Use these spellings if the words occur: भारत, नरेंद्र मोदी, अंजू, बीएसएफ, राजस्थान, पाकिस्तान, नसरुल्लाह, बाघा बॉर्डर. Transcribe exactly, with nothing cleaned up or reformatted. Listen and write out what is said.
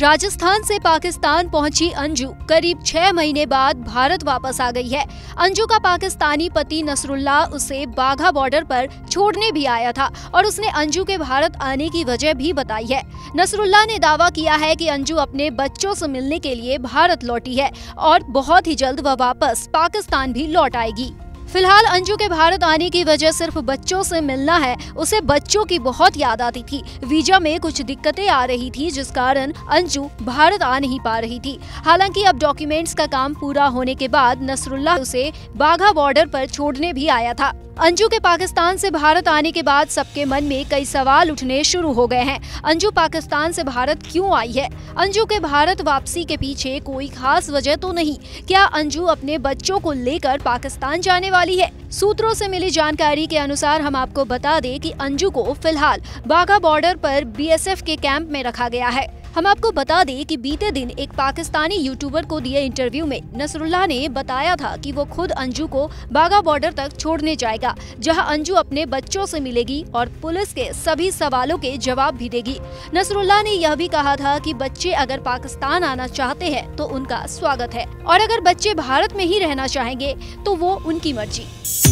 राजस्थान से पाकिस्तान पहुंची अंजू करीब छह महीने बाद भारत वापस आ गई है। अंजू का पाकिस्तानी पति नसरुल्लाह उसे बाघा बॉर्डर पर छोड़ने भी आया था और उसने अंजू के भारत आने की वजह भी बताई है। नसरुल्लाह ने दावा किया है कि अंजू अपने बच्चों से मिलने के लिए भारत लौटी है और बहुत ही जल्द वह वापस पाकिस्तान भी लौट आएगी। फिलहाल अंजू के भारत आने की वजह सिर्फ बच्चों से मिलना है। उसे बच्चों की बहुत याद आती थी। वीजा में कुछ दिक्कतें आ रही थी जिस कारण अंजू भारत आ नहीं पा रही थी। हालांकि अब डॉक्यूमेंट्स का काम पूरा होने के बाद नसरुल्लाह उसे बाघा बॉर्डर पर छोड़ने भी आया था। अंजू के पाकिस्तान से भारत आने के बाद सबके मन में कई सवाल उठने शुरू हो गए हैं। अंजू पाकिस्तान से भारत क्यों आई है? अंजू के भारत वापसी के पीछे कोई खास वजह तो नहीं। क्या अंजू अपने बच्चों को लेकर पाकिस्तान जाने वाली है? सूत्रों से मिली जानकारी के अनुसार हम आपको बता दें कि अंजू को फिलहाल बाघा बॉर्डर पर बीएसएफ के कैंप में रखा गया है। हम आपको बता दें कि बीते दिन एक पाकिस्तानी यूट्यूबर को दिए इंटरव्यू में नसरुल्लाह ने बताया था कि वो खुद अंजू को बाघा बॉर्डर तक छोड़ने जाएगा, जहां अंजू अपने बच्चों से मिलेगी और पुलिस के सभी सवालों के जवाब भी देगी। नसरुल्लाह ने यह भी कहा था कि बच्चे अगर पाकिस्तान आना चाहते हैं तो उनका स्वागत है और अगर बच्चे भारत में ही रहना चाहेंगे तो वो उनकी मर्जी।